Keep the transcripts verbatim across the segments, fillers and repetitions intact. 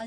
A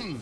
Hmm.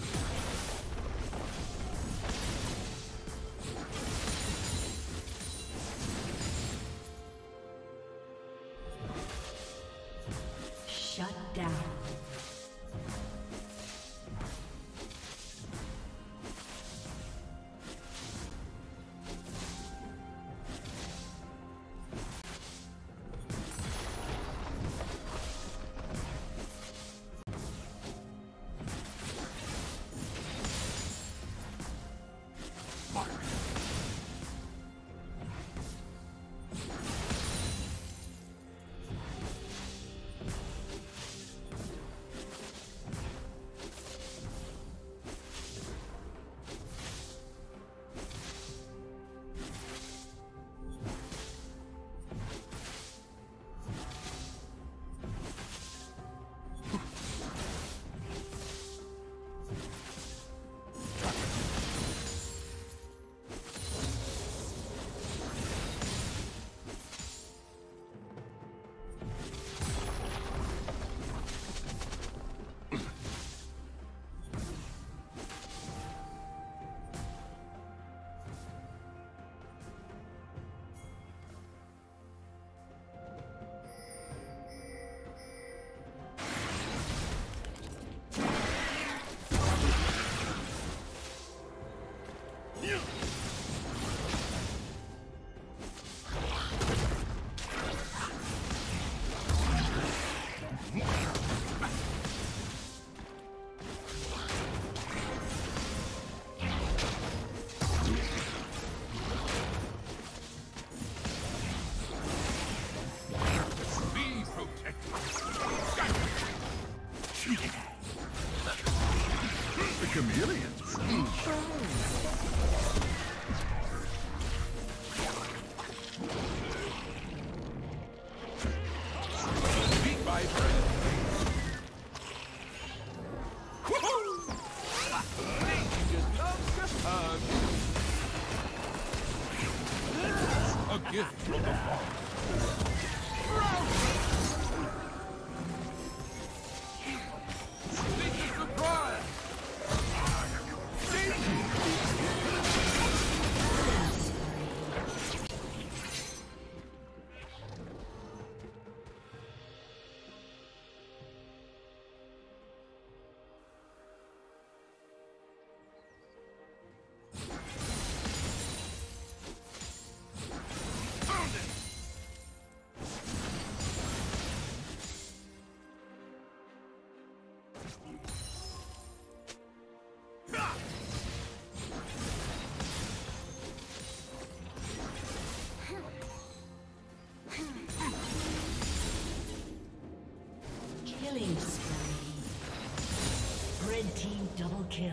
Double kill.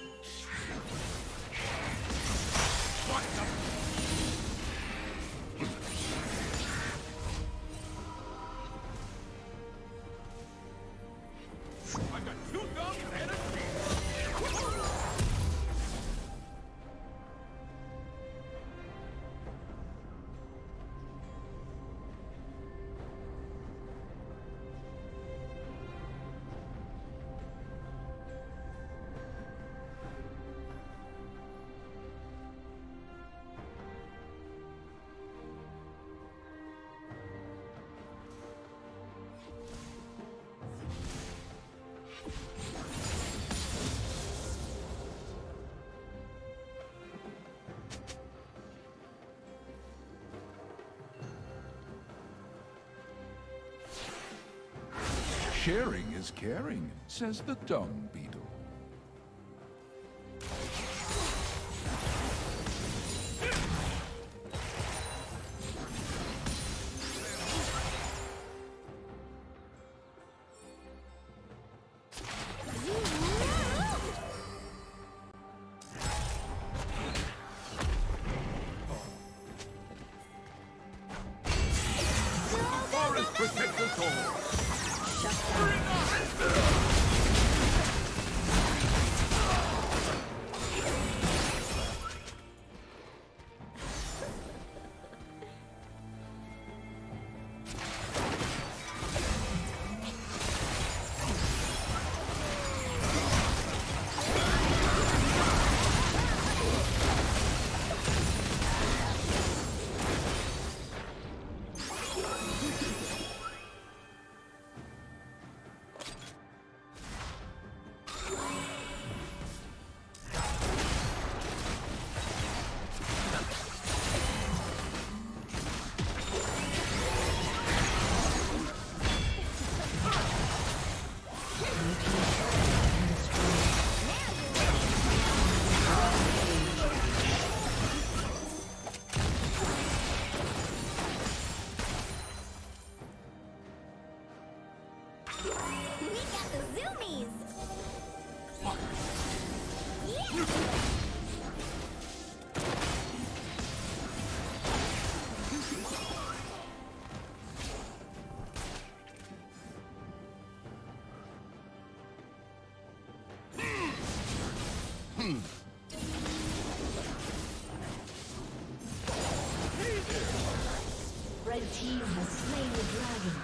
Sharing is caring, says the dung beetle. Red team has slain the dragon.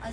A